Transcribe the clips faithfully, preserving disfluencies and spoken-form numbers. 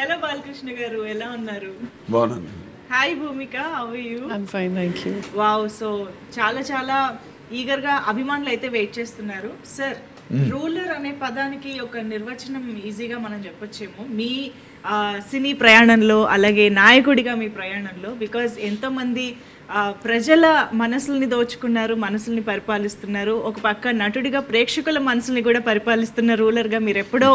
Hello Balakrishnagaru, ela unnaru? Bagunnanu. Hi Bhumika, how are you? I'm fine, thank you. Wow, so chala chala eager ga Abhimanlu aithe wait chestunnaru. Sir, Ruler అనే పదానికి ఒక నిర్వచనం ఈజీగా మనం చెప్పొచ్చేమో మీ సినీ ప్రయాణంలో, అలాగే నాయకుడిగా మీ ప్రయాణంలో. బికాజ్ ఎంతోమంది ప్రజల మనసుల్ని దోచుకున్నారు, మనసుల్ని పరిపాలిస్తున్నారు. ఒక పక్క నటుడిగా ప్రేక్షకుల మనసుల్ని కూడా పరిపాలిస్తున్న రూలర్గా మీరు ఎప్పుడో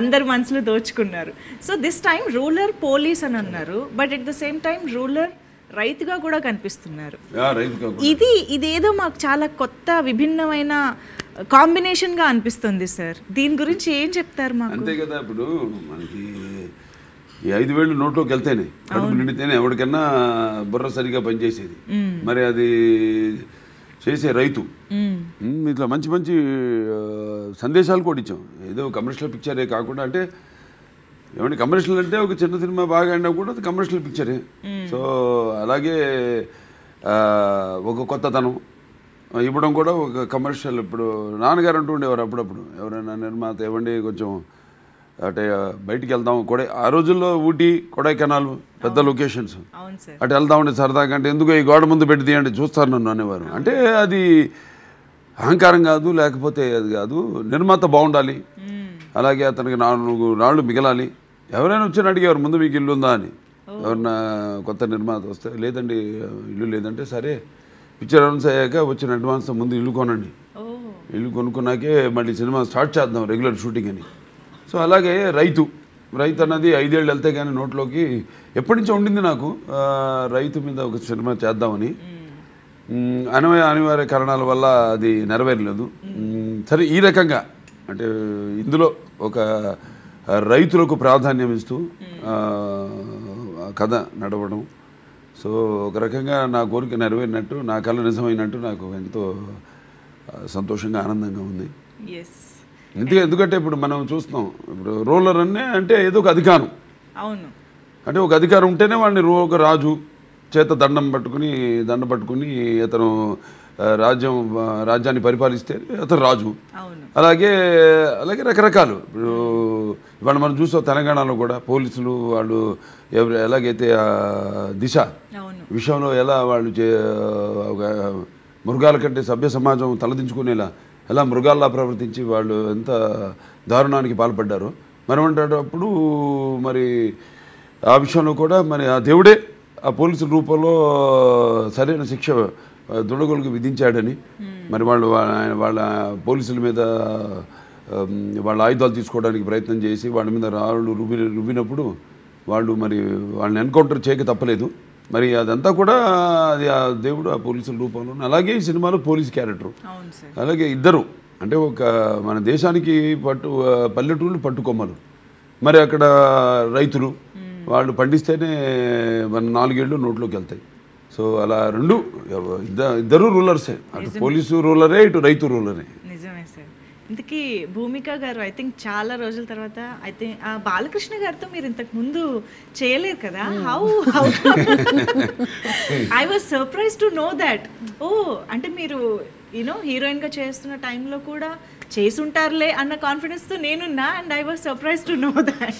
అందరి మనసులు దోచుకున్నారు. So this time Ruler police అని అన్నారు, but at the same time Ruler రైతుగా కూడా కనిపిస్తున్నారు. ఇది ఇదేదో మాకు చాలా కొత్త విభిన్నమైన కాంబినేషన్గా అనిపిస్తుంది సార్. దీని గురించి ఏం చెప్తారు మాకు? అంతే కదా, ఇప్పుడు మనకి ఈ ఐదు వేళ్ళు నోట్లోకి వెళ్తేనే, కడుపు నిండితేనే ఎవరికన్నా బుర్ర సరిగా పనిచేసేది. మరి అది చేసే రైతు. ఇట్లా మంచి మంచి సందేశాలు కూడా ఇచ్చాం, ఏదో కమర్షియల్ పిక్చరే కాకుండా. అంటే ఏమంటే కమర్షియల్ అంటే ఒక చిన్న సినిమా బాగా అయినా కూడా అది కమర్షియల్ పిక్చరే. సో అలాగే ఒక కొత్తతనం ఇవ్వడం కూడా ఒక కమర్షియల్. ఇప్పుడు నాన్నగారు అంటూ ఉండేవారు అప్పుడప్పుడు, ఎవరైనా నిర్మాత ఇవ్వండి కొంచెం అంటే బయటికి వెళ్దాం కూడా. ఆ రోజుల్లో ఊటీ, కొడైకెనాల్ పెద్ద లొకేషన్స్, అటు వెళ్దాం ఉండే సరదాగా. అంటే ఎందుకు ఈ గోడ ముందు పెట్టి తీయండి చూస్తారు నన్ను అనేవారు. అంటే అది అహంకారం కాదు, లేకపోతే అది కాదు, నిర్మాత బాగుండాలి, అలాగే అతనికి నాలుగు నాళ్ళు మిగలాలి. ఎవరైనా వచ్చి అడిగేవారు ముందు మీకు ఇల్లు ఉందా అని. ఎవరైనా కొత్త నిర్మాత వస్తే లేదండి ఇల్లు లేదంటే, సరే పిక్చర్ అనౌన్స్ అయ్యాక వచ్చిన అడ్వాన్స్ ముందు ఇల్లు కొనండి, ఇల్లు కొనుక్కున్నాకే మళ్ళీ సినిమా స్టార్ట్ చేద్దాం రెగ్యులర్ షూటింగ్ అని. సో అలాగే రైతు రైతు అన్నది ఐదేళ్ళు వెళ్తే కానీ నోట్లోకి ఎప్పటి నుంచో ఉండింది నాకు, రైతు మీద ఒక సినిమా చేద్దామని. అనవ అనివార్య కారణాల వల్ల అది నెరవేరలేదు. సరే ఈ రకంగా అంటే ఇందులో ఒక రైతులకు ప్రాధాన్యం ఇస్తూ కథ నడవడం, సో ఒక రకంగా నా కోరిక నెరవేరినట్టు, నా కళ నిజమైనట్టు నాకు ఎంతో సంతోషంగా ఆనందంగా ఉంది. ఎందుకు ఎందుకంటే ఇప్పుడు మనం చూస్తున్నాం, ఇప్పుడు రూలర్ అనే అంటే ఏదో ఒక అధికారం. అవును, అంటే ఒక అధికారం ఉంటేనే వాడిని ఒక రాజు చేత దండం పట్టుకుని దండ పట్టుకుని అతను రాజ్యం రాజ్యాన్ని పరిపాలిస్తే అతను రాజు. అలాగే అలాగే రకరకాలు. ఇప్పుడు ఇవాళ మనం చూసాం తెలంగాణలో కూడా పోలీసులు వాళ్ళు ఎవరు ఎలాగైతే దిశ విషయంలో ఎలా వాళ్ళు ఒక మృగాల కంటే సభ్య సమాజం తలదించుకునేలా ఎలా మృగాల్లా ప్రవర్తించి వాళ్ళు ఎంత దారుణానికి పాల్పడ్డారో, మనమంటేటప్పుడు మరి ఆ విషయంలో కూడా మరి ఆ దేవుడే ఆ పోలీసుల రూపంలో సరైన శిక్ష దుండగులకు విధించాడని, మరి వాళ్ళు వాళ్ళ పోలీసుల మీద వాళ్ళ ఆయుధాలు తీసుకోవడానికి ప్రయత్నం చేసి వాళ్ళ మీద రాళ్ళు రుబ్బి రుబ్బినప్పుడు వాళ్ళు మరి వాళ్ళని ఎన్కౌంటర్ చేయక తప్పలేదు. మరి అదంతా కూడా అది ఆ దేవుడు ఆ పోలీసుల రూపంలో. అలాగే ఈ సినిమాలో పోలీస్ క్యారెక్టర్, అలాగే ఇద్దరు అంటే ఒక మన దేశానికి పట్టు పల్లెటూళ్ళు పట్టుకొమ్మలు. మరి అక్కడ రైతులు వాళ్ళు పండిస్తేనే మన నాలుగేళ్ళు నోట్లోకి వెళ్తాయి. సో అలా రెండు ఇద్దరు రూలర్సే, అటు పోలీసు రూలరే, ఇటు రైతు రూలరే. నిజమే సార్. ఇంతకీ భూమిక గారు, ఐ థింక్ చాలా రోజుల తర్వాత ఐ థింక్ ఆ బాలకృష్ణ గారితో మీరు ఇంతకు ముందు చేయలేరు కదా. How how I was surprise to know that. Oh అంటే మీరు యూనో హీరోయిన్గా చేస్తున్న టైంలో కూడా చేసుంటారులే అన్న కాన్ఫిడెన్స్తో నేనున్నా, and I was surprise to know that.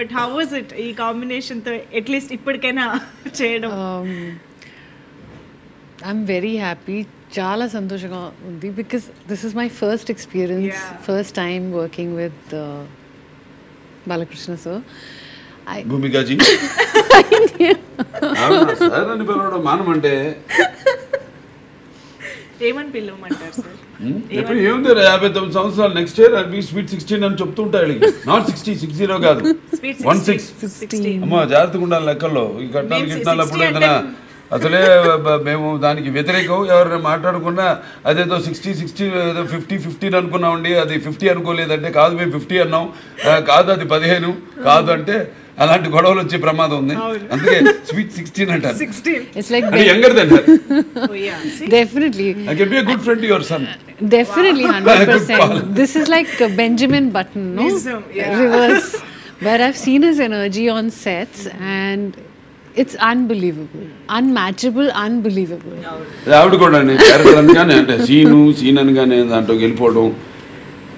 But how was it ఈ కాంబినేషన్తో అట్లీస్ట్ ఇప్పటికైనా చేయడం? I'm very happy. Chala santoshanga undi because this is my first experience, yeah. first time working with uh, Balakrishna sir. I Bhumika ji. Avana sir ani pilavadu manam ante ఏమని పిలవమంటారు sir? ఇప్పుడు ఏముంది, యాభై తొమ్మిది సంవత్సరాలు next year అది sweet sixteen అని చెప్తుంటాయి. Not sixty six zero కాదు వన్ సిక్స్. అమ్మ జాగ్రత్తగా ఉండాలి లెక్కల్లో. ఈ కట్టాలు గిట్టాలప్పుడు ఏదైనా అసలే మేము దానికి వ్యతిరేకం, ఎవరైనా మాట్లాడుకున్నా అదేదో సిక్స్టీ సిక్స్టీ ఏదో ఫిఫ్టీ ఫిఫ్టీన్ అనుకున్నామండి, అది ఫిఫ్టీ అనుకోలేదంటే కాదు మేము ఫిఫ్టీ అన్నాం, కాదు అది పదిహేను కాదు అంటే అలాంటి గొడవలు వచ్చే ప్రమాదం ఉంది. అందుకే స్వీట్ సిక్స్టీన్ అంటారు. Definitely one hundred percent. This is like Benjamin Button, no? Reverse. Where I've seen his energy on sets and it's unbelievable, unmatchable, unbelievable. Ravi Kumar ni character angaane ante seenu seen angaane danto gelipodu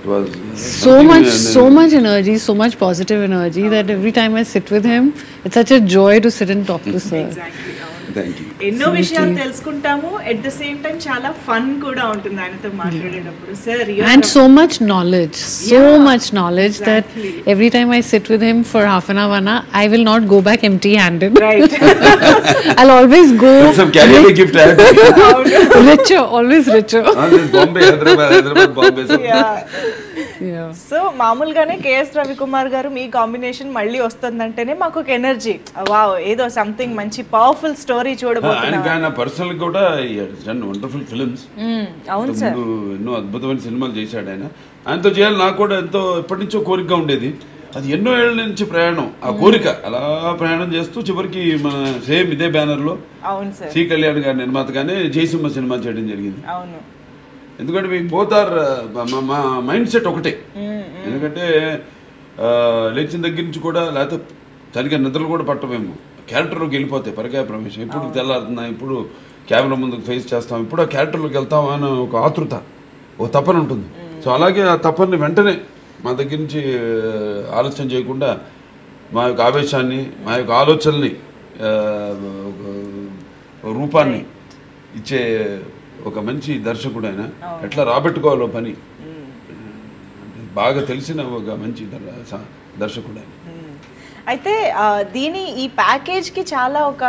It was so much, so much energy, so much positive energy that every time I sit with him, it's such a joy to sit and talk to sir. Exactly. Thank you. Enno vishayalu telusukuntamo, at the same time chala fun kuda untundi anatho maatladenapudu sir. And so much knowledge, so yeah, much knowledge exactly. that every time I sit with him for half an hour, I will not go back empty-handed. Right. I'll always go. But some carrier gift I had. Richer, always richer. Always Bombay, Hyderabad, Hyderabad, Bombay. Yeah. Yeah. So, మామూలుగానే KS Ravikumar గారు మీ combination మళ్ళీ వస్తుందంటేనే మాకు ఒక energy wow ఏదో something మంచి powerful story చూడబోతున్నాను. ఆయన పర్సనల్ కూడా డన్ వండర్ఫుల్ ఫిల్మ్స్. అవును సార్. ఎన్నో అద్భుతమైన సినిమాలు చేశాడు ఆయన. ఆయనతో చేయాలి నాకు కూడా ఎంతో ఎప్పటి నుంచో కోరికగా ఉండేది. అది ఎన్నో ఏళ్ళ నుంచి ప్రయాణం, ఆ కోరిక అలా ప్రయాణం చేస్తూ చివరికి మన సేమ్ ఇదే బ్యానర్లో సి కళ్యాణ్ గారి నిర్మాతగానే జై సింబా సినిమా చేయడం జరిగింది. అవును. ఎందుకంటే మీకు బోత్ ఆర్ మా మైండ్ సెట్ ఒకటే. ఎందుకంటే లేచిన దగ్గర నుంచి కూడా లేకపోతే సరిగ్గా నిద్రలు కూడా పట్టమేమో క్యారెక్టర్లోకి వెళ్ళిపోతాయి. పరికాయ ప్రవేశం ఇప్పుడు తెల్లారుతున్నా, ఇప్పుడు కెమెరా ముందుకు ఫేస్ చేస్తాం, ఇప్పుడు ఆ క్యారెక్టర్లోకి వెళ్తాం అని ఒక ఆతృత, ఓ తపన ఉంటుంది. సో అలాగే ఆ తపనని వెంటనే మా దగ్గర నుంచి ఆలోచన చేయకుండా మా యొక్క ఆవేశాన్ని, మా యొక్క ఆలోచనని, రూపాన్ని ఇచ్చే ఒక మంచి దర్శకుడు ఆయన. ఎట్లా రాబెట్టుకోవాలో పని బాగా తెలిసిన ఒక మంచి దర్శకుడు ఆయన. అయితే దీని ఈ ప్యాకేజ్కి చాలా ఒక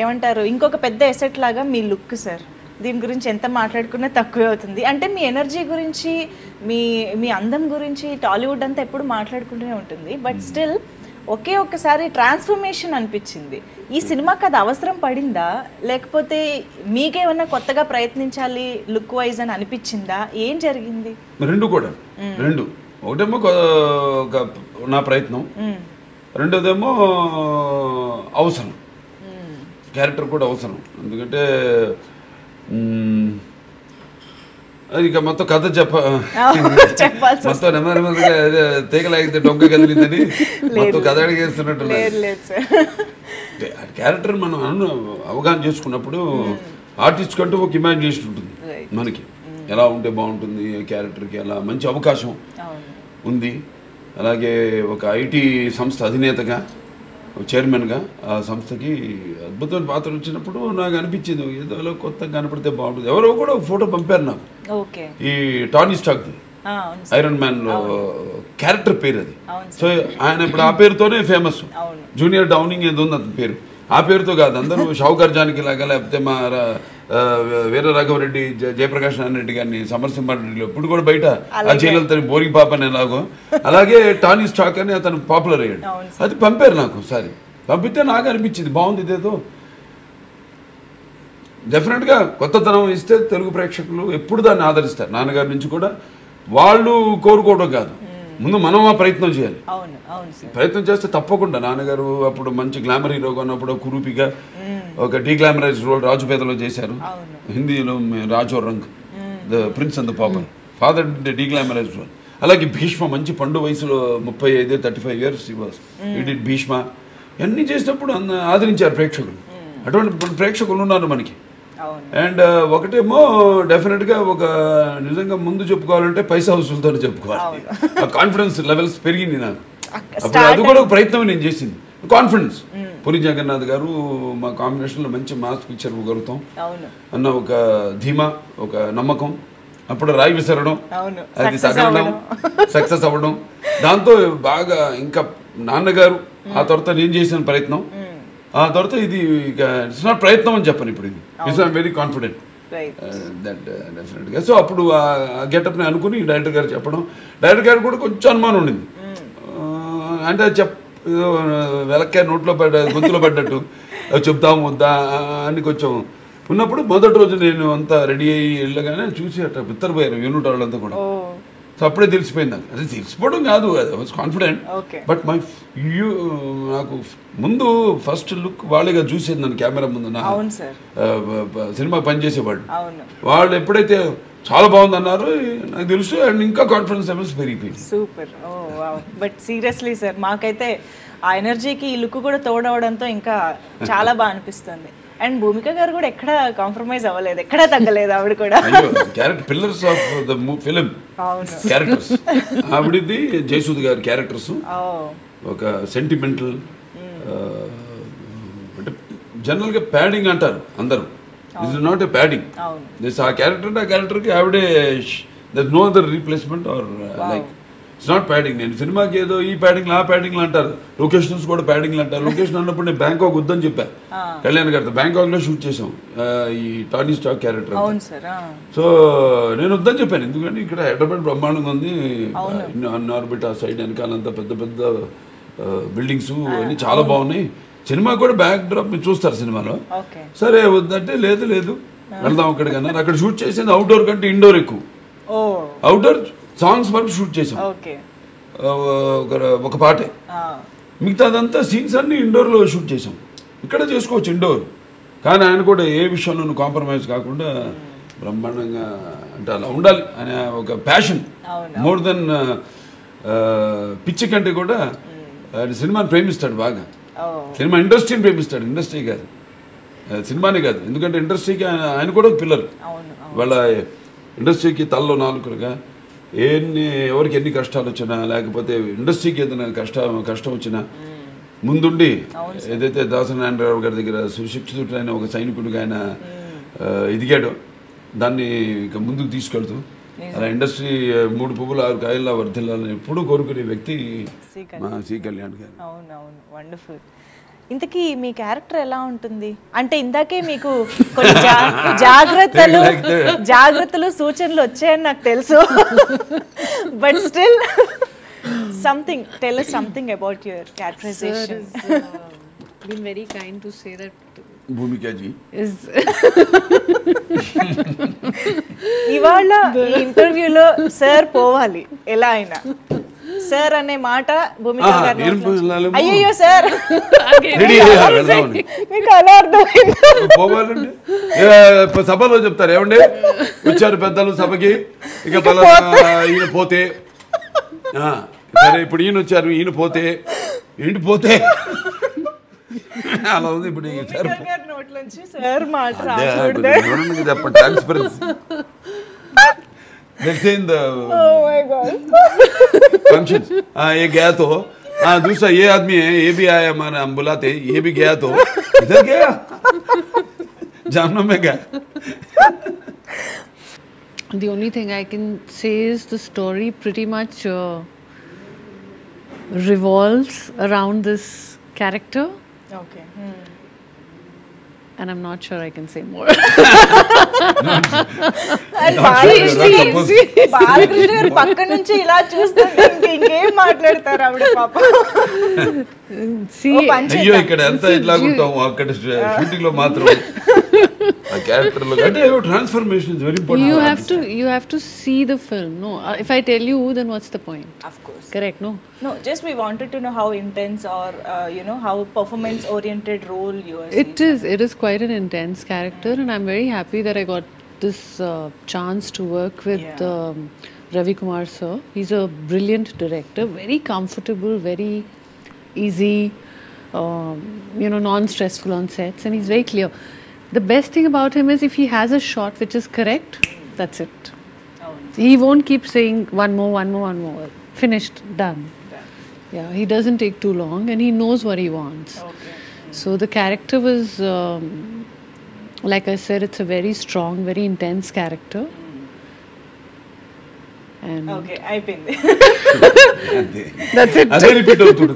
ఏమంటారు ఇంకొక పెద్ద ఎసెట్ లాగా మీ లుక్ సార్. దీని గురించి ఎంత మాట్లాడుకున్నా తక్కువే అవుతుంది. అంటే మీ ఎనర్జీ గురించి, మీ మీ అందం గురించి టాలీవుడ్ అంతా ఎప్పుడు మాట్లాడుకుంటూనే ఉంటుంది. బట్ స్టిల్ ఒకే ఒక్కసారి ట్రాన్స్ఫర్మేషన్ అనిపించింది. ఈ సినిమాకి అది అవసరం పడిందా, లేకపోతే మీకేమన్నా కొత్తగా ప్రయత్నించాలి లుక్ వైజ్ అని అనిపించిందా, ఏం జరిగింది? రెండు కూడా, రెండు ఒకటేమో నా ప్రయత్నం, రెండోదేమో అవసరం, క్యారెక్టర్ కూడా అవసరం. ఎందుకంటే ఇక మొత్తం కథ చెప్ప మొత్తం నెమ్మది నెమ్మదిగా తీగలాగితే డొంక కదిలిందని మొత్తం కథ అడిగేస్తున్నట్టు క్యారెక్టర్ మనం అవగాహన చేసుకున్నప్పుడు ఆర్టిస్ట్ కంటూ ఒక ఇమాజినేషన్ ఉంటుంది మనకి. ఎలా ఉంటే బాగుంటుంది క్యారెక్టర్కి, ఎలా మంచి అవకాశం ఉంది. అలాగే ఒక ఐటీ సంస్థ అధినేతగా, చైర్మన్గా ఆ సంస్థకి అద్భుతమైన పాత్ర వచ్చినప్పుడు నాకు అనిపించింది ఏదో కొత్తగా కనపడితే బాగుంటుంది. ఎవరో కూడా ఫోటో పంపారు నాకు, ఈ టానీ స్టార్క్ ఐరన్ మ్యాన్ లో క్యారెక్టర్ పేరు అది. సో ఆయన ఇప్పుడు ఆ పేరుతోనే ఫేమస్, జూనియర్ డౌనింగ్ ఏదో ఉంది అతని పేరు. ఆ పేరుతో కాదు అందరూ షావుకర్ జానికి లాగా, లేకపోతే మా వీర రాఘవరెడ్డి జయప్రకాష్ నారాయణ రెడ్డి గారిని సమరసింహారెడ్డిలో ఇప్పుడు కూడా బయట ఆ జైలతో బోరింగ్ పాప అని ఎలాగో, అలాగే టానీ స్టాక్ అని అతను పాపులర్ అయ్యాడు. అది పంపారు నాకు ఒకసారి, పంపితే నాకు అనిపించింది బాగుంది ఇదేదో. డెఫినెట్గా కొత్తతనం ఇస్తే తెలుగు ప్రేక్షకులు ఎప్పుడు దాన్ని ఆదరిస్తారు. నాన్నగారి నుంచి కూడా వాళ్ళు కోరుకోవడం కాదు, ముందు మనం ఆ ప్రయత్నం చేయాలి. ప్రయత్నం చేస్తే తప్పకుండా నాన్నగారు అప్పుడు మంచి గ్లామర్ హీరోగా ఉన్నప్పుడు కురూపిగా ఒక డీ గ్లామరైజ్ రోల్ రాజు పేదలో చేశారు. హిందీలో రాజో రంగ్, the prince and the pauper, father D glamorise role. అలాగే భీష్మ మంచి పండు వయసులో ముప్పై ఐదు థర్టీ ఫైవ్ ఇయర్స్ ఈ వాస్ ఇడిట్ భీష్మ. అన్నీ చేసినప్పుడు ఆదరించారు ప్రేక్షకులు. అటువంటి ప్రేక్షకులు ఉన్నారు మనకి. అండ్ ఒకటేమో డెఫినెట్గా ఒక నిజంగా ముందు చెప్పుకోవాలంటే పైసా హౌసులతో చెప్పుకోవాలి. ఆ కాన్ఫిడెన్స్ లెవెల్స్ పెరిగింది నాకు అప్పుడు. అది కూడా ఒక ప్రయత్నం నేను చేసింది, కాన్ఫిడెన్స్. పూరి జగన్నాథ్ గారు మా కాంబినేషన్లో మంచి మాస్ పిక్చర్ కలుగుతాం అన్న ఒక ధీమా, ఒక నమ్మకం. అప్పుడు రాయి విసరడం, అది తగలడం, సక్సెస్ అవ్వడం, దాంతో బాగా ఇంకా నాన్నగారు, ఆ తర్వాత నేను చేసిన ప్రయత్నం, ఆ తర్వాత ఇది ఇట్స్ నాట్ ప్రయత్నం అని చెప్పను ఇప్పుడు, ఇది it's I'm very confident that డెఫినెట్గా. సో అప్పుడు ఆ గెటప్ని అనుకుని డైరెక్టర్ గారు చెప్పడం, డైరెక్టర్ గారు కూడా కొంచెం అనుమానం ఉండింది. అంటే చెప్ వెలక్కాయ నోట్లో పడ్డ గొంతులో పడ్డట్టు చెప్తాము వద్దా అని కొంచెం ఉన్నప్పుడు మొదటి రోజు నేను అంతా రెడీ అయ్యి వెళ్ళగానే చూసి అట్లా పిత్తరిపోయారు యూనిట్ వాళ్ళంతా కూడా. సో అప్పుడే తెలిసిపోయింది నాకు. అది తెలిసిపోవడం కాదు, అది was confident. But my you నాకు ముందు ఫస్ట్ లుక్ వాళ్ళేగా చూసేది నన్ను కెమెరా ముందు. నా సినిమా పనిచేసేవాళ్ళు వాళ్ళు ఎప్పుడైతే చాలా బాగుంది అన్నారు నాకు తెలుసు. అండ్ ఇంకా కాన్ఫిడెన్స్ లెవెల్స్ పెరిగిపోయింది. Super. Oh wow. But seriously sir, మాకైతే ఆ ఎనర్జీకి ఈ లుక్ కూడా తోడవడంతో ఇంకా చాలా బాగా అనిపిస్తుంది. And Bhumika garu kuda ekkada compromise avaledu, ekkada taggaledu avadu kuda. Ayyo, character pillars of the film. Avunu. Characters. Avudidi Jaisudu garu characters. Oh. Oka sentimental అంటే జనరల్ గా ప్యాడింగ్ అంటారు అందరూ. This is not a padding. Avunu. This our character da character ki avade there's no other replacement or like it's not padding. నేను సినిమాకి ఏదో ఈ padding ఆ ప్యాడింగ్లు అంటారు, లొకేషన్స్ కూడా ప్యాడింగ్లు అంటారు. లొకేషన్ అన్నప్పుడు నేను బ్యాంకాక్ వద్దని చెప్పాను కళ్యాణ్ గారితో. బ్యాంకాక్లో షూట్ చేసాం ఈ టానీ స్టార్క్ క్యారెక్టర్. సో నేను వద్దని చెప్పాను, ఎందుకంటే ఇక్కడ హైదరాబాద్ బ్రహ్మాండంగా ఉంది, అన్ ఆర్బిట్ ఆ సైడ్ వెనకాలంతా పెద్ద పెద్ద బిల్డింగ్స్ అన్నీ చాలా బాగున్నాయి. సినిమా కూడా బ్యాక్ డ్రాప్ మీరు చూస్తారు సినిమాలో. సరే వద్దంటే లేదు లేదు వెళ్దాం అక్కడికన్నా. అక్కడ షూట్ చేసింది అవుట్డోర్ కంటే ఇండోర్ ఎక్కువ. అవుట్డోర్ సాంగ్స్ వరకు షూట్ చేసాం ఒక పాటే, మిగతాదంతా సీన్స్ అన్ని ఇండోర్లో షూట్ చేసాం. ఇక్కడ చేసుకోవచ్చు ఇండోర్, కానీ ఆయన కూడా ఏ విషయంలోనూ కాంప్రమైజ్ కాకుండా బ్రహ్మాండంగా అంటే అలా ఉండాలి అనే ఒక ప్యాషన్. మోర్ దెన్ పిచ్చి కంటే కూడా ఆయన సినిమాని ప్రేమిస్తాడు బాగా. సినిమా ఇండస్ట్రీని ప్రేమిస్తాడు, ఇండస్ట్రీ కాదు సినిమానే కాదు. ఎందుకంటే ఇండస్ట్రీకి ఆయన ఆయన కూడా ఒక పిల్లలు. వాళ్ళ ఇండస్ట్రీకి తలలో నాలుకలుగా ఎన్ని ఎవరికి ఎన్ని కష్టాలు వచ్చినా, లేకపోతే ఇండస్ట్రీకి ఏదైనా కష్ట కష్టం వచ్చినా ముందుండి ఏదైతే దాసనారాయణరావు గారి దగ్గర సుశిక్షితుడైన ఒక సైనికుడిగా ఆయన ఎదిగాడో దాన్ని ఇక ముందుకు తీసుకెళ్తూ అలా ఇండస్ట్రీ మూడు పువ్వులు ఆరు కాయల్లా వర్ధిల్లాలని ఎప్పుడు కోరుకునే వ్యక్తి మా సి కళ్యాణ్ గారు. అవునవును, వండర్ఫుల్. ఇంతకీ మీ క్యారెక్టర్ ఎలా ఉంటుంది అంటే, ఇందాకే మీకు కొన్ని జాగ్రత్తలు జాగ్రత్తలు సూచనలు వచ్చాయని నాకు తెలుసు, but still something tell us something about your characterisation. Been very kind to say that Bhumika ji is ఇవాళ ఈ ఇంటర్వ్యూలో సార్ పోవాలి ఎలా అయినా. సార్ అనే మాట భూమిక గారు. అయ్యో సార్ మీకు అలా అర్థమైంది. సభలో చెప్తారు ఏమండి వచ్చారు పెద్దలు సభకి, ఇక ఈయన పోతే సరే ఇప్పుడు ఈయన వచ్చారు ఈయన పోతే ఏంటి పోతే అలా ఉంది. ఇప్పుడు फंक्शन हाँ ये गया तो हाँ दूसरा ये आदमी है ये भी आया हमारा हम बुलाते ये भी गया तो इधर गया जानों में गया. The only thing I can say is the story pretty much uh, revolves around this character. Okay. Hmm. And I'm not sure I can say more. And Balakrishna garu pakka nunchi ila chustunte inge em maatladtaru avade papa. See, ayyo ikkada anta ila untam akkada shooting lo maatram a character lo ante transformation is very important. You have to you have to see the film. No, if I tell you then what's the point? Of course. Correct. No, no, just we wanted to know how intense or uh, you know how performance oriented role you are. It is it is quite quite an intense character, and I'm very happy that I got this uh, chance to work with yeah. um, Ravi Kumar sir. He's a brilliant director, very comfortable, very easy, um, you know, non-stressful on sets, and he's very clear. The best thing about him is if he has a shot which is correct, that's it. Oh, no. He won't keep saying one more, one more, one more. Finished, done. Yeah, yeah, he doesn't take too long, and he knows what he wants. Okay. So the character was, um, like I said, it's a very strong, very intense character. And okay, I've been there. That's it. I repeat it too.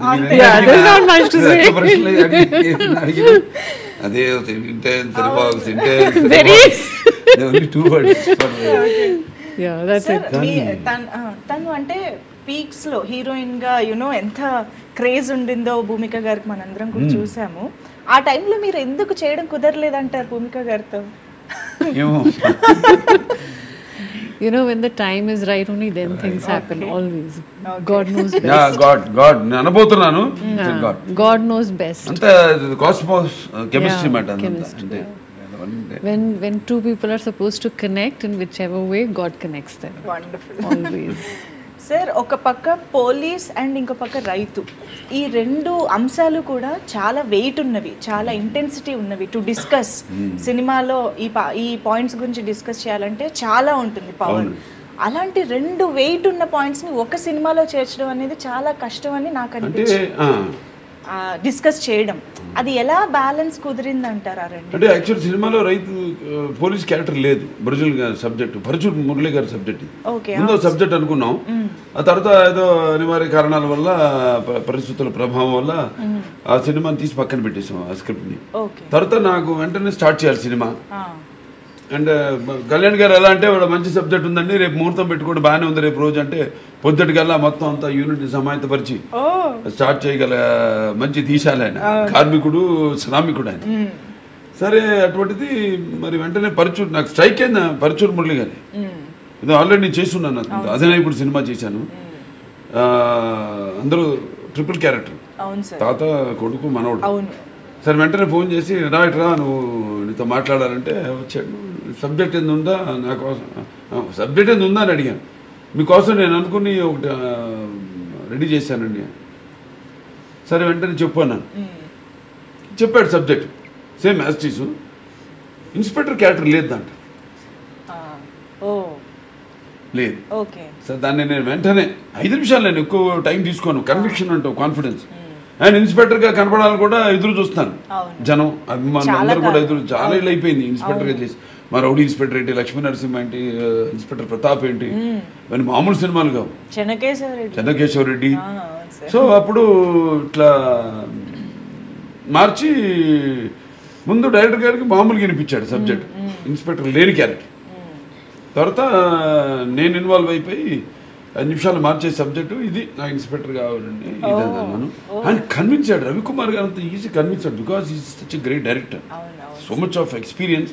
Yeah, there's not much to say. That intense, involves intense. There is. There are only two words. Yeah, that's it. Sir, tan tan ante peaks లో heroine గా you know ఎంత craze ఉండిందో భూమిక గారికి మనందరం కూడా చూసాము. ఆ టైంలో మీరు ఎందుకు చేయడం కుదరలేదంటారు భూమిక గారితో? You know, when the time is right, only then things happen. Okay. Always. Okay. God knows best. Yeah, God, God. I అనుపోతున్నాను. God. God knows best. అంత cosmos chemistry matter. Chemistry. When when two people are supposed to connect in whichever way, God connects them. Wonderful. Always. Sir ఒక పక్క police and ఇంకో పక్క రైతు, ఈ రెండు అంశాలు కూడా చాలా వెయిట్ ఉన్నవి, చాలా ఇంటెన్సిటీ ఉన్నవి. టు డిస్కస్ సినిమాలో ఈ ఈ పాయింట్స్ గురించి డిస్కస్ చేయాలంటే చాలా ఉంటుంది పవర్. అలాంటి రెండు వెయిట్ ఉన్న పాయింట్స్ని ఒక సినిమాలో చేర్చడం అనేది చాలా కష్టం అని నాకు అనిపిస్తుంది. డిస్కస్ చేయడం అది ఎలా బ్యాలెన్స్ కుదిరింది అంటారా? అంటే యాక్చువల్ సినిమాలో రైతు పోలీస్ క్యారెక్టర్ లేదు, బర్జుల్ సబ్జెక్ట్, బర్జుల్ మురళీ గారి సబ్జెక్ట్, ముందు సబ్జెక్ట్ అనుకున్నాం. ఆ తర్వాత ఏదో అనివార్య కారణాల వల్ల, పరిస్థితుల ప్రభావం వల్ల ఆ సినిమాని తీసి పక్కన పెట్టేసాం ఆ స్క్రిప్ట్ని. తర్వాత నాకు వెంటనే స్టార్ట్ చేయాలి సినిమా. అండ్ కళ్యాణ్ గారు ఎలా అంటే వాడు మంచి సబ్జెక్ట్ ఉందండి, రేపు ముహూర్తం పెట్టుకోండి, బాగానే ఉంది రేపు రోజు అంటే పొద్దుటికల్లా మొత్తం అంతా యూనిట్ని సమాయత్తపరిచి స్టార్ట్ చేయగల మంచి తీశాలి ఆయన, కార్మికుడు శ్రామికుడు ఆయన. సరే అటువంటిది మరి వెంటనే పరిచూరు నాకు స్ట్రైక్ అయిందా పరిచూరు మురళి గారి, ఇది ఆల్రెడీ నేను చేస్తున్నాను, అదే ఇప్పుడు సినిమా చేశాను, అందరూ ట్రిపుల్ క్యారెక్టర్, తాత కొడుకు మనవడు. సరే వెంటనే ఫోన్ చేసి రా ఇట్రా నువ్వు నీతో మాట్లాడాలంటే వచ్చాడు. సబ్జెక్ట్ ఎంత ఉందా నా కోసం, సబ్జెక్ట్ ఎంత ఉందా అని అడిగాను. మీకోసం నేను అనుకుని ఒకటి రెడీ చేశానండి. సరే వెంటనే చెప్పాను, చెప్పాడు సబ్జెక్ట్ సేమ్ యాజ్ టీసు. ఇన్స్పెక్టర్ క్యారెక్టర్ లేదు దాంట్లో, లేదు. సరే దాన్ని నేను వెంటనే ఐదు నిమిషాలు, నేను ఎక్కువ టైం తీసుకోను, కన్విక్షన్ ఉంటావు, కాన్ఫిడెన్స్. ఆయన ఇన్స్పెక్టర్గా కనపడాలని కూడా ఎదురు చూస్తాను, జనం అభిమానులు అందరూ కూడా ఎదురు, చాలా ఇళ్ళు అయిపోయింది ఇన్స్పెక్టర్గా చేసి. మా రౌడీ ఇన్స్పెక్టర్ ఏంటి, లక్ష్మీ నరసింహ ఏంటి, ఇన్స్పెక్టర్ ప్రతాప్ ఏంటి, ఇవన్నీ మామూలు సినిమాలు కావు, చెన్నకేశ్వర రెడ్డి. సో అప్పుడు ఇట్లా మార్చి ముందు డైరెక్టర్ గారికి మామూలుగా వినిపించాడు సబ్జెక్ట్, ఇన్స్పెక్టర్ లేని క్యారెక్టర్. తర్వాత నేను ఇన్వాల్వ్ అయిపోయి ఐదు నిమిషాలు మార్చే సబ్జెక్టు ఇది, నా ఇన్స్పెక్టర్ కావాలండి ఇది అన్నాను. ఆయన కన్విన్స్ అయ్యాడు, రవికుమార్ గారు అంత ఈజీ కన్విన్స్ అయ్యాడు, because is such a great director, so much of experience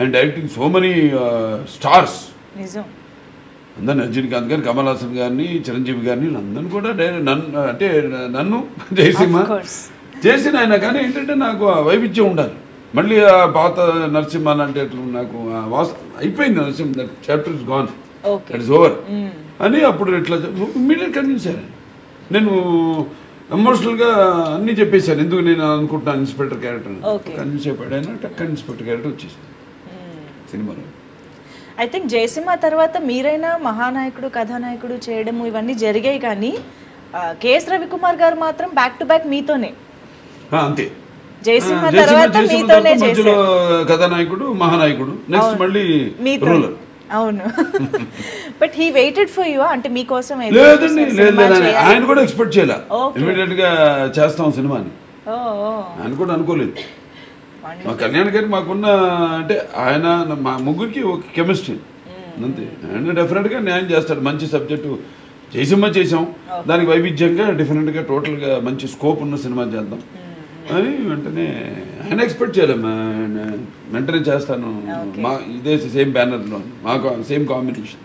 and directing so many stars అందరినీ, రజనీకాంత్ గారిని, కమల్ హాసన్ గారిని, చిరంజీవి గారిని, అందరిని కూడా డైరెక్ట్ నన్ను అంటే నన్ను జయసింహ చేసిన ఆయన. కానీ ఏంటంటే నాకు వైవిధ్యం ఉండాలి, మళ్ళీ ఆ పాత నరసింహ అంటే అట్లా నాకు అయిపోయింది, Narasimha that chapter is gone, that is over అని అప్పుడు ఇట్లా ఇమ్మీడియట్ కన్విన్స్ అయ్యాను. నేను ఎమోషనల్గా అన్నీ చెప్పేశాను, ఎందుకు నేను అనుకుంటున్నాను ఇన్స్పెక్టర్ క్యారెక్టర్ కన్విన్స్ అయిపోయాడు ఆయన, టక్క ఇన్స్పెక్టర్ క్యారెక్టర్ వచ్చేసాను సినిమాలో. ఐ థింక్ జయసింహ తర్వాత మీరైనా మహానాయకుడు కథానాయకుడు చేయడం ఇవన్నీ జరిగాయి, కానీ కెఎస్ రవికుమార్ గారు మాత్రం బ్యాక్ టు బ్యాక్ మీతోనే, అంతే. జయసింహ తర్వాత మీతోనే మధ్యలో కథానాయకుడు, మహానాయకుడు, నెక్స్ట్ మళ్ళీ రూలర్. అవును, but he waited for you అంటే మీకోసం. లేదండి, లేదు ఆయన కూడా ఎక్స్పెక్ట్ చేయలే, ఇమీడియట్ గా చేస్తాం సినిమాని ఆయన కూడా అనుకోలేదు. మా కళ్యాణ్ గారికి మాకున్న అంటే ఆయన మా ముగ్గురికి ఒక కెమిస్ట్రీ అంతే, ఆయన డెఫినెట్ గా న్యాయం చేస్తాడు. మంచి సబ్జెక్టు జయసింహ చేసాం, దానికి వైవిధ్యంగా డిఫరెంట్ గా టోటల్ గా మంచి స్కోప్ ఉన్న సినిమా చేద్దాం అని వెంటనే ఆయన ఎక్స్పెక్ట్ చేయలేమ్మా, ఆయన వెంటనే చేస్తాను మా ఇదే సేమ్ బ్యానర్లో మాకు సేమ్ కాంబినేషన్.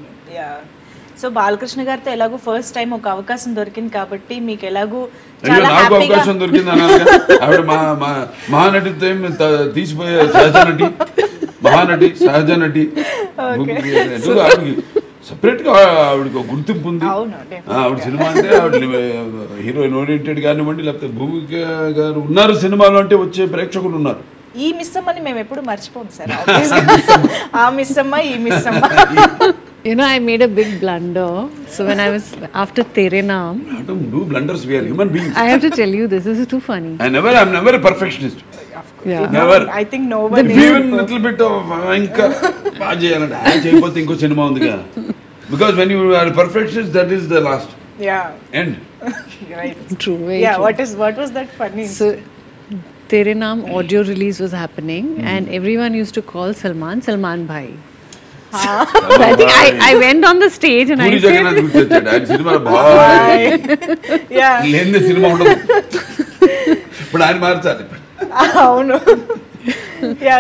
సో బాలకృష్ణ గారితో ఎలాగో ఫస్ట్ టైం ఒక అవకాశం దొరికింది కాబట్టి మీకు ఎలాగో చాలా హ్యాపీగా అవకాశం దొరికింది అన్న. ఆవిడ మా మహానటితో తీసిపోయే సహజనటి, మహానటి సహజనటి, సపరేట్గా ఆవిడకి గుర్తింపు ఉంది. ఆవిడ సినిమా అంటే ఆవిడ హీరోయిన్ ఓరియంటెడ్ కానివ్వండి, లేకపోతే భూమిక గారు ఉన్నారు సినిమాలో అంటే వచ్చే ప్రేక్షకులు ఉన్నారు. ఈ మిస్సమ్మ అని మేము ఎప్పుడు మర్చిపోము సార్, ఆ మిస్సమ్మ ఈ Missamma. You know, I made a big blunder. So when I was after Tere Naam, Madam, do blunders? We are human beings. I have to tell you this. This is too funny. I never. I'm never a perfectionist. Of course. Yeah. Never. I think no one. Even little bit of anchor. Baje and I just put inko cinema on the guy. Because when you are a perfectionist, that is the last. Yeah. End. Right. True. Very yeah. True. What is? What was that funny? So. Tere Naam audio release was happening, mm-hmm. and everyone used to call Salman Salman Bhai. So I think I, I went on the stage and I said, yeah. But I yeah, so,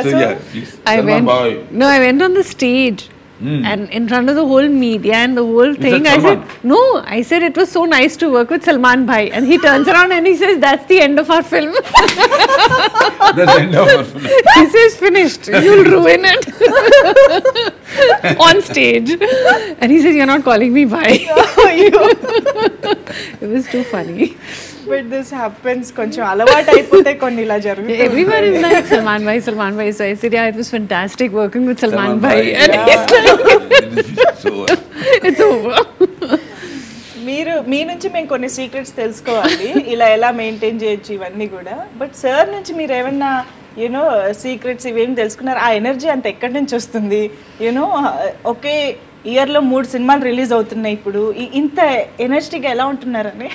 so yeah, please. I went, no, I went on the stage mm. and in front of the whole media and the whole thing. I said, no, I said it was so nice to work with Salman Bhai. And he turns around and he says, that's the end of our film. That's the end of our film. He says, finished. You'll ruin it. on stage. And he says, "You're not calling me bhai." It was too funny. But this happens. Everyone is like, "Salman bhai, Salman bhai." So I said, "Yeah, it was fantastic working with Salman, Salman bhai." And yeah. He's like, "It's over." మీ నుంచి మేము కొన్ని secrets తెలుసుకోవాలి, ఇలా ఎలా maintain చేయొచ్చు ఇవన్నీ కూడా. But sir నుంచి మీరు ఏమన్నా యూనో సీక్రెట్స్ ఇవేం తెలుసుకున్నారు? ఆ ఎనర్జీ అంత ఎక్కడి నుంచి వస్తుంది? యూనో ఒకే ఇయర్లో మూడు సినిమాలు రిలీజ్ అవుతున్నాయి, ఇప్పుడు ఇంత ఎనర్జీగా ఎలా ఉంటున్నారని?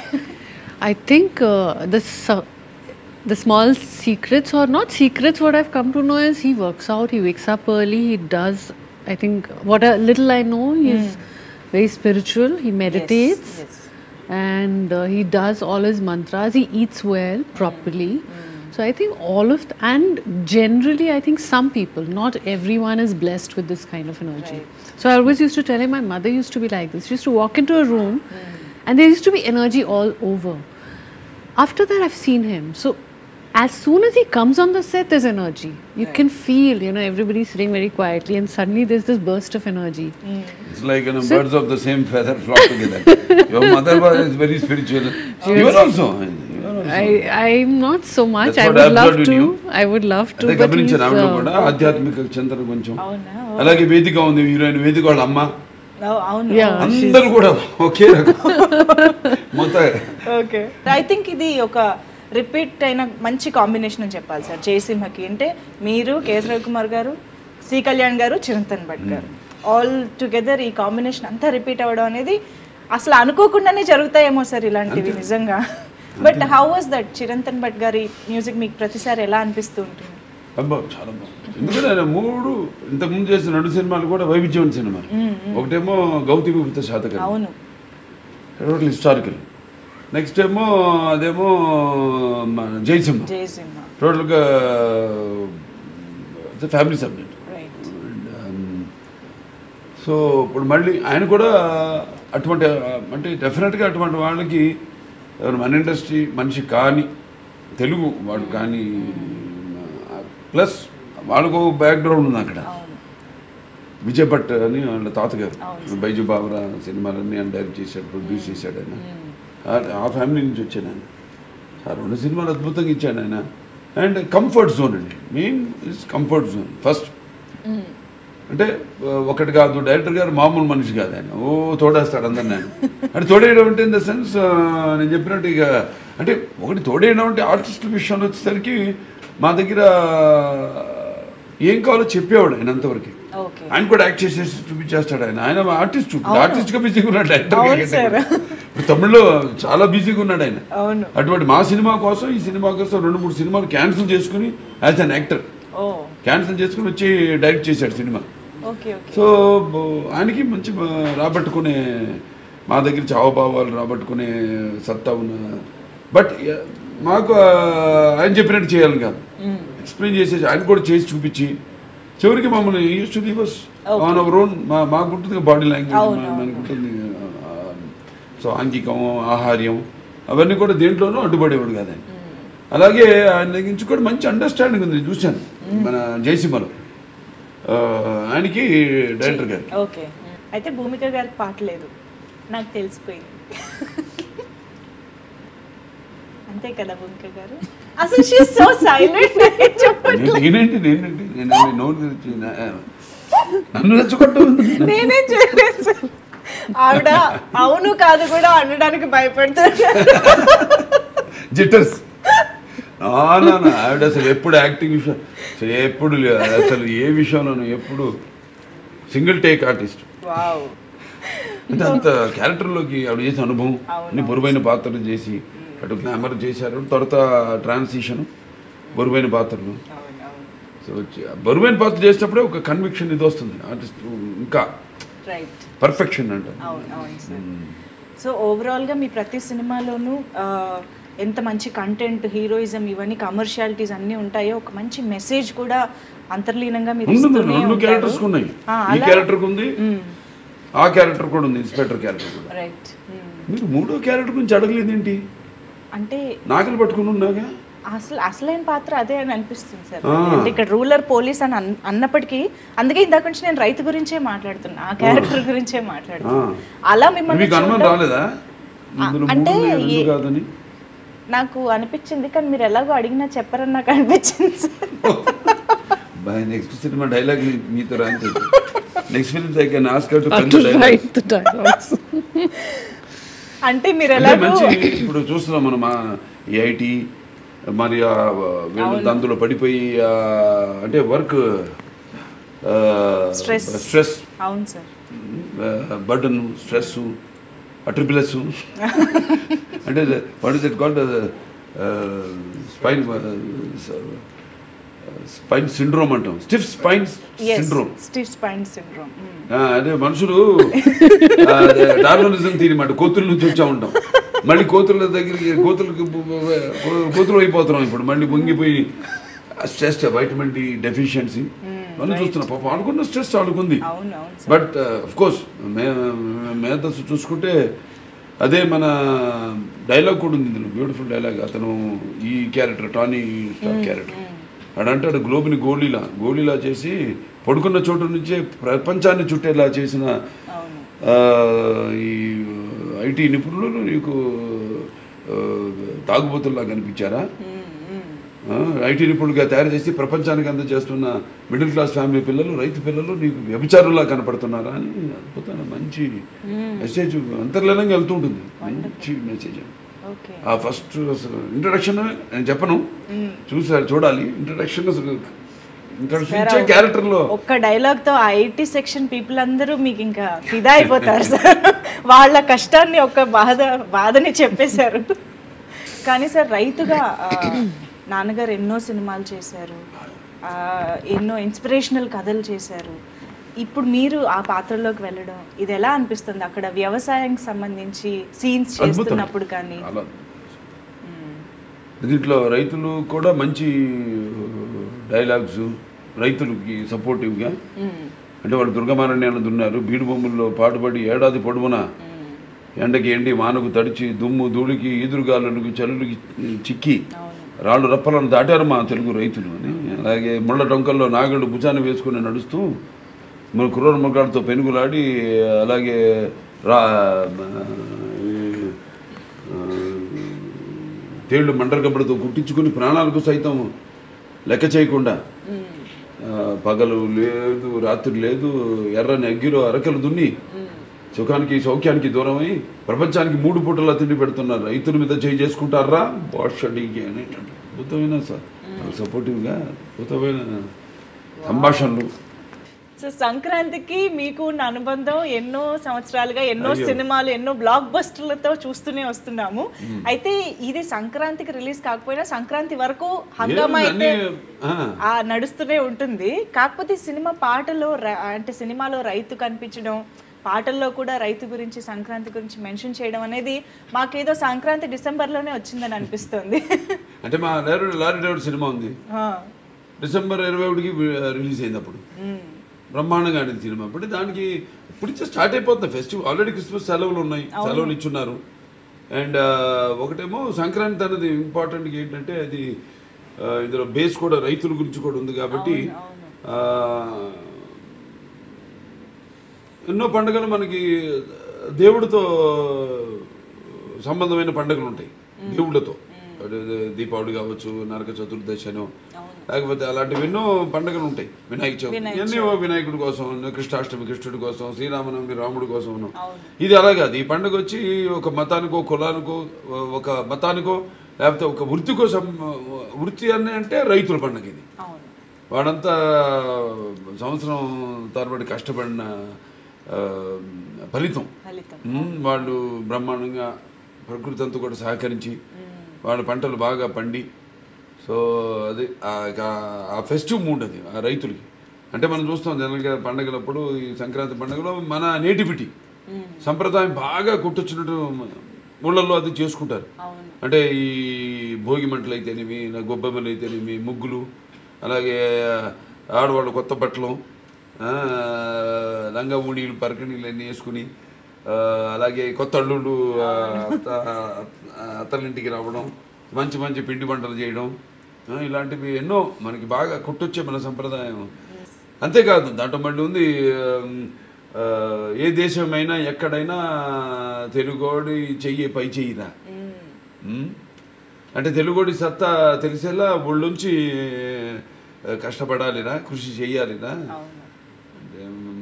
I think the the small secrets, or not secrets, what I've come to know is he works out, he wakes up early, he does, I think what a little I know is mm. very spiritual. He meditates, yes, yes. and uh, he does all his mantras. He eats well, properly. Mm. Mm. So I think all of th and generally I think some people, not everyone is blessed with this kind of energy. Right. So I always used to tell him, my mother used to be like this. She used to walk into a room mm. and there used to be energy all over. After that I've seen him. So as soon as he comes on the set, there's energy. You right. can feel, you know, everybody's sitting very quietly and suddenly there's this burst of energy. Mm. It's like, you know, so birds of the same feather flock together. Your mother was is very spiritual. You were also. also. I, I'm not so much. That's I would love to. You. I would love to. But he's... Uh, oh no. అందరు కూడా ఒకే రకం మొత్తం. Okay, I think ఇది ఒక repeat అయిన మంచి combination అని చెప్పాలి సార్ జయసింహకి. అంటే మీరు కేఎస్ రవికుమార్ గారు, సి కళ్యాణ్ గారు, చిరంతన్ భట్ గారు ఆల్ టుగెదర్ ఈ కాంబినేషన్ అంతా రిపీట్ అవ్వడం అనేది అసలు అనుకోకుండానే జరుగుతాయేమో సార్ ఇలాంటివి నిజంగా. But how was that? Chirantan Bhatt గారి మ్యూజిక్ మీకు ప్రతిసారి ఎలా అనిపిస్తూ ఉంటుంది? అబ్బా చాలా బాగుంది. ఎందుకంటే ఆయన మూడు ఇంతకుముందు చేసిన రెండు సినిమాలు కూడా వైవిధ్యమైన సినిమాలు. ఒకటేమో గౌతమి బుద్ధ శాతకర్ణి, అవును, టోటల్ హిస్టారికల్. నెక్స్ట్ ఏమో అదేమో జై సింబా, టోటల్గా ఫ్యామిలీ సబ్జెక్ట్. సో ఇప్పుడు మళ్ళీ ఆయన కూడా అటువంటి, అంటే డెఫినెట్గా అటువంటి వాళ్ళకి మన ఇండస్ట్రీ మనిషి కానీ, తెలుగు వాడు కానీ, ప్లస్ వాళ్ళకు బ్యాక్గ్రౌండ్ ఉంది అక్కడ. విజయ్ భట్ అని వాళ్ళ తాతగారు బైజు బాబురా సినిమాలన్నీ ఆయన డైరెక్ట్ చేశాడు, ప్రొడ్యూస్ చేశాడు. ఆయన ఆ ఫ్యామిలీ నుంచి వచ్చాను ఆయన. ఆ రెండు సినిమాలు అద్భుతంగా ఇచ్చాడు ఆయన. అండ్ కంఫర్ట్ జోన్ అండి, main is comfort zone first. అంటే ఒకటి కాదు, డైరెక్టర్ గారు మామూలు మనిషి కాదు. ఆయన ఓ తోడేస్తాడు అందరిని. ఆయన అంటే తోడేయడం అంటే ఇన్ ద సెన్స్ నేను చెప్పినట్టు, ఇక అంటే ఒకటి తోడేయడం అంటే ఆర్టిస్ట్ విషయంలో వచ్చేసరికి మా దగ్గర ఏం కావాలో చెప్పేవాడు ఆయన. అంతవరకు ఆయన కూడా యాక్ట్ చేసేసి చూపించేస్తాడు ఆయన. ఆయన ఆర్టిస్ట్, ఆర్టిస్ట్గా బిజీగా ఉన్నాడు డైరెక్టర్. ఇప్పుడు తమిళ్లో చాలా బిజీగా ఉన్నాడు ఆయన. అటువంటి మా సినిమా కోసం, ఈ సినిమా కోసం రెండు మూడు సినిమాలు క్యాన్సిల్ చేసుకుని, యాజ్ అన్ యాక్టర్ క్యాన్సిల్ చేసుకుని వచ్చి డైరెక్ట్ చేశాడు సినిమా. సో ఆయనకి మంచి రాబట్టుకునే, మా దగ్గర చావభావాలు రాబట్టుకునే సత్తా ఉన్న, బట్ మాకు ఆయన చెప్పినట్టు చేయాలి కాదు, ఎక్స్ప్లెయిన్ చేసేసి ఆయన కూడా చేసి చూపించి చివరికి మమ్మల్ని used to leave us on our own. మా మాకు ఉంటుంది బాడీ లాంగ్వేజ్, మనకు ఉంటుంది సో ఆంగికం, ఆహార్యం, అవన్నీ కూడా దేంట్లోనూ అడ్డుపడేవాడు కాదు ఆయన. అలాగే ఆయన దగ్గర కూడా మంచి అండర్స్టాండింగ్ ఉంది. చూశాను మన జయసింహలో ఆయనకి, డైరెక్టర్ గారు. ఓకే, అయితే భూమిక గారికి పాట లేదు, నాకు తెలిసిపోయింది అంతే కదా భూమిక గారు? అసలు షీ ఇస్ సో సైలెంట్. నేనేంటి నేనేంటి నేను నోరు నన్ను రెచ్చగొట్టండి, నేనేం చేయలేదు సార్. ఆవిడ అవును కాదు కూడా అనడానికి భయపడతారు. జిటర్స్ ఆవిడ అసలు ఎప్పుడు యాక్టింగ్ విషయం అసలు ఎప్పుడు అసలు ఏ విషయంలోనూ ఎప్పుడు సింగిల్ టేక్ ఆర్టిస్ట్. అంటే అంత క్యారెక్టర్లోకి ఆవిడ చేసిన అనుభవం, అన్ని పొరువైన పాత్రలు చేసి, అటు గ్లామర్ చేశారు, తర్వాత ట్రాన్సిషన్ బరువైన పాత్రలు. సో బరువైన పాత్ర చేసేటప్పుడే ఒక కన్విక్షన్ ఇది వస్తుంది ఆర్టిస్ట్, ఇంకా పర్ఫెక్షన్ అంటారు. సో ఓవరాల్గా మీ ప్రతి సినిమాలోనూ ఎంత మంచి కంటెంట్, హీరోయిజం, ఇవన్నీ కమర్షియాలిటీస్ అన్నీ ఉంటాయో, ఒక మంచి మెసేజ్ కూడా అంతర్లీనంగా మీరు ఇస్తూనే ఉంటారు. రెండు క్యారెక్టర్స్ ఉన్నాయి, ఈ క్యారెక్టర్ ఉంది, ఆ క్యారెక్టర్ కూడా ఉంది, ఇన్స్పెక్టర్ క్యారెక్టర్ కూడా. రైట్, మీరు మూడో క్యారెక్టర్ గురించి అడగలేదేంటి? అంటే నాకలు పట్టుకుని ఉన్నాగా అసలు అసలైన పాత్ర అదే అని అనిపిస్తుంది సార్. అంటే ఇక్కడ రూలర్ పోలీస్ అని అన్నప్పటికీ అందుకే ఇందాక నుంచి నేను రైతు గురించే మాట్లాడుతున్నా, ఆ క్యారెక్టర్ గురించే మాట్లాడుతున్నా. అలా మిమ్మల్ని అంటే నాకు అనిపించింది, కానీ మీరు ఎలాగో అడిగినా చెప్పరని నాకు అనిపించింది సార్. అంటే మీరు ఎలా ఇప్పుడు చూస్తున్నాం మనం ఐటీ మరి వీళ్ళు దందులో పడిపోయి అంటే వర్క్ స్ట్రెస్ బర్డన్ స్ట్రెస్ అట్రిబులస్ అంటే what is it called spine spine syndrome అంటాం, stiff spine syndrome. Stiff spine syndrome అదే మనుషులు డార్వినిజం థియరీ మాట కోతుల నుంచి వచ్చా ఉంటాం, మళ్ళీ కోతుల దగ్గరికి కోతులకి కోతులు అయిపోతున్నాం ఇప్పుడు, మళ్ళీ పొంగిపోయి స్ట్రెస్ వైటమిన్ డి డెఫిషియన్సీ మనం చూస్తున్నాం. పాపం అనుకున్న స్ట్రెస్ అనుకుంది, బట్ ఆఫ్ కోర్స్ మే మేధస్సు చూసుకుంటే అదే మన డైలాగ్ కూడా ఉంది ఇందులో, బ్యూటిఫుల్ డైలాగ్. అతను ఈ క్యారెక్టర్ టానీ స్టార్క్ క్యారెక్టర్ అడంటాడు, గ్లోబుని గోళీలా గోళీలా చేసి పడుకున్న చోటు నుంచే ప్రపంచాన్ని చుట్టేలా చేసిన ఈ ఐటీ నిపుణులు నీకు తాగుబోతుల్లా కనిపించారా? ఐటీ నిపుణులుగా తయారు చేసి ప్రపంచానికి అందజేస్తున్న మిడిల్ క్లాస్ ఫ్యామిలీ పిల్లలు రైతు పిల్లలు నీకు వ్యభిచారులా కనపడుతున్నారా అని అద్భుతమైన మంచి మెసేజ్ అంతర్లీనంగా వెళ్తూ ఉంటుంది. మంచి మెసేజ్ ఆ ఫస్ట్ అసలు ఇంట్రడక్షన్ నేను చెప్పను, చూసారు చూడాలి. ఇంట్రడక్షన్ అసలు ఇంట్రడక్షన్ క్యారెక్టర్లో ఒక్క డైలాగ్తో ఐటీ సెక్షన్ పీపుల్ అందరూ మీకు ఇంకా ఫిదా అయిపోతారు సార్, వాళ్ళ కష్టాన్ని ఒక బాధ బాధని చెప్పేశారు. కానీ సార్ రైతుగా నాన్నగారు ఎన్నో సినిమాలు చేశారు, ఎన్నో ఇన్స్పిరేషనల్ కథలు చేశారు. ఇప్పుడు మీరు ఆ పాత్రలోకి వెళ్ళడం ఇది ఎలా అనిపిస్తుంది? అక్కడ వ్యవసాయానికి సంబంధించి సీన్స్ చేస్తున్నప్పుడు కానీ దీంట్లో రైతులు కూడా మంచి డైలాగ్స్, రైతులకి సపోర్టివ్గా అంటే వాళ్ళు దుర్గమారణ్యాలు దున్నారు, బీడు బొమ్మల్లో పాటుపడి ఏడాది పొడవునా ఎండకి ఎండి మానకు తడిచి దుమ్ము ధూళికి ఈదురుగాళ్ళకు చలులకి చిక్కి రాళ్ళు రప్పలను దాటారు మా తెలుగు రైతులు అని. అలాగే ముళ్ళ డొంకల్లో నాగళ్ళు భుజాన్ని వేసుకుని నడుస్తూ మన కుర్రోడు ముగ్గాడితో పెనుగులాడి, అలాగే రా తేళ్లు మండరగబ్బడితో గుట్టించుకుని ప్రాణాలకు సైతం లెక్క చేయకుండా పగలు లేదు రాత్రి లేదు ఎర్రని అగ్గిలో అరకలు దున్ని సుఖానికి సౌఖ్యానికి దూరమై ప్రపంచానికి మూడు పూటలా తిండి పెడుతున్నారు, రైతుల మీద చేయి చేసుకుంటారా బాషడికి అనేటువంటి అద్భుతమైన సార్ సపోర్టివ్గా అద్భుతమైన సంభాషణలు. సో సంక్రాంతికి మీకు ఉన్న అనుబంధం ఎన్నో సంవత్సరాలుగా, ఎన్నో సినిమాలు ఎన్నో బ్లాక్ బస్టర్లతో చూస్తూనే వస్తున్నాము. అయితే ఇది సంక్రాంతికి రిలీజ్ కాకపోయినా సంక్రాంతి వరకు హంగామా అయితే నడుస్తూనే ఉంటుంది. కాకపోతే సినిమా పాటలో అంటే సినిమాలో రైతు కనిపించడం, పాటల్లో కూడా రైతు గురించి సంక్రాంతి గురించి మెన్షన్ చేయడం అనేది మాకేదో సంక్రాంతి డిసెంబర్లోనే వచ్చిందని అనిపిస్తుంది. అంటే మా లారీ డ్రైవర్ సినిమా ఉంది డిసెంబర్ ఇరవై ఒకటికి రిలీజ్ అయింది, అప్పుడు బ్రహ్మాండంగా ఆడిన సినిమా. అంటే దానికి ఇప్పుడు స్టార్ట్ అయిపోతుంది ఫెస్టివల్, ఆల్రెడీ క్రిస్మస్ సెలవులు ఉన్నాయి, సెలవులు ఇచ్చున్నారు. అండ్ ఒకటేమో సంక్రాంతి అనేది ఇంపార్టెంట్గా ఏంటంటే అది ఇందులో బేస్ కూడా రైతుల గురించి కూడా ఉంది కాబట్టి ఎన్నో పండుగలు మనకి దేవుడితో సంబంధమైన పండుగలు ఉంటాయి, దేవుళ్ళతో దీపావళి కావచ్చు, నరక చతుర్దశి అనో లేకపోతే అలాంటివి ఎన్నో పండుగలు ఉంటాయి, వినాయక చవితి ఇవన్నీ వినాయకుడి కోసం, కృష్ణాష్టమి కృష్ణుడి కోసం, శ్రీరామనవమి రాముడి కోసం. ఇది అలాగే అది ఈ పండుగ వచ్చి ఒక మతానికో కులానికో ఒక మతానికో లేకపోతే ఒక వృత్తికో వృత్తి అని అంటే రైతుల పండుగ ఇది. వాడంతా సంవత్సరం తరబడి కష్టపడిన ఫలితం వాళ్ళు బ్రహ్మాండంగా ప్రకృతి అంతా కూడా సహకరించి వాళ్ళ పంటలు బాగా పండి, సో అది ఆ ఫెస్టివ్ మూడ్ అది ఆ రైతులకి. అంటే మనం చూస్తాం జనరల్గా పండగలప్పుడు ఈ సంక్రాంతి పండుగలో మన నేటివిటీ సంప్రదాయం బాగా కొట్టొచ్చినట్టు ఊళ్ళల్లో అది చేసుకుంటారు. అంటే ఈ భోగి మంటలు అయితేనేమి, గొబ్బెమ్మలు అయితేనేమి, ముగ్గులు, అలాగే ఆడవాళ్ళు కొత్త బట్టలు లంగా ఊణీలు పరకనీళ్ళు అన్నీ వేసుకుని, అలాగే కొత్త అల్లుళ్ళు అత్త అత్తలింటికి రావడం, మంచి మంచి పిండి వంటలు చేయడం ఇలాంటివి ఎన్నో మనకి బాగా కొట్టొచ్చే మన సంప్రదాయం. అంతేకాదు దాంట్లో మళ్ళీ ఉంది ఏ దేశమైనా ఎక్కడైనా తెలుగోడి చెయ్యి పై చెయ్యిదా అంటే తెలుగోడి సత్తా తెలిసేలా ఒళ్ళుంచి కష్టపడాలిరా కృషి చేయాలిరా.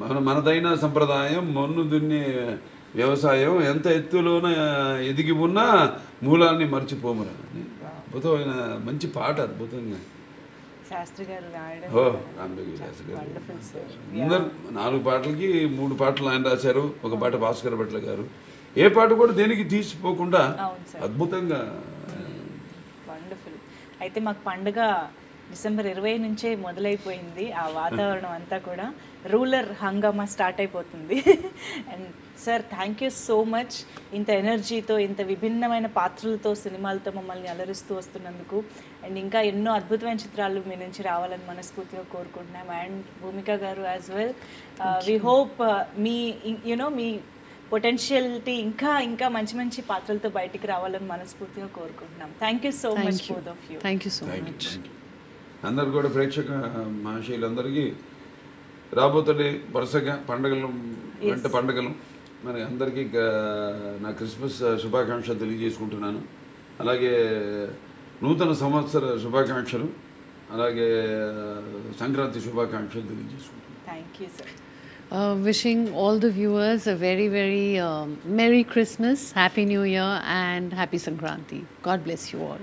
మన మనదైన సంప్రదాయం మన్ను దున్ని వ్యవసాయం ఎంత ఎత్తులోన ఎదిగి ఉన్నా మూలాన్ని మర్చిపోమరా అని అద్భుతమైన మంచి పాట. అద్భుతంగా నాలుగు పాటలకి మూడు పాటలు ఆయన రాశారు, ఒక పాట భాస్కర్ భట్ల గారు. ఏ పాట కూడా దేనికి తీసిపోకుండా అద్భుతంగా. అయితే మాకు పండుగ డిసెంబర్ ఇరవై నుంచే మొదలైపోయింది. ఆ వాతావరణం అంతా కూడా రూలర్ హంగామా స్టార్ట్ అయిపోతుంది. And sir thank you so much, ఇంత ఎనర్జీతో ఇంత విభిన్నమైన పాత్రలతో సినిమాలతో మమ్మల్ని అలరిస్తూ వస్తున్నందుకు. అండ్ ఇంకా ఎన్నో అద్భుతమైన చిత్రాలు మీ నుంచి రావాలని మనస్ఫూర్తిగా కోరుకుంటున్నాం. And Bhumika garu as well we hope మీ యునో మీ పొటెన్షియాలిటీ ఇంకా ఇంకా మంచి మంచి పాత్రలతో బయటికి రావాలని మనస్ఫూర్తిగా కోరుకుంటున్నాం. Thank you so much both of you. Thank you so much అందరు కూడా ప్రేక్షక మహాశయులందరికీ. రాబోతుంది వరుసగా పండుగలు వెంట పండుగలు మరి అందరికీ నా క్రిస్మస్ శుభాకాంక్షలు తెలియజేసుకుంటున్నాను. అలాగే నూతన సంవత్సర శుభాకాంక్షలు, అలాగే సంక్రాంతి శుభాకాంక్షలు తెలియజేసుకుంటున్నాను. Thank you sir. Uh, wishing all the viewers a very, very um, Merry Christmas, Happy New Year and Happy Sankranti. God bless you all.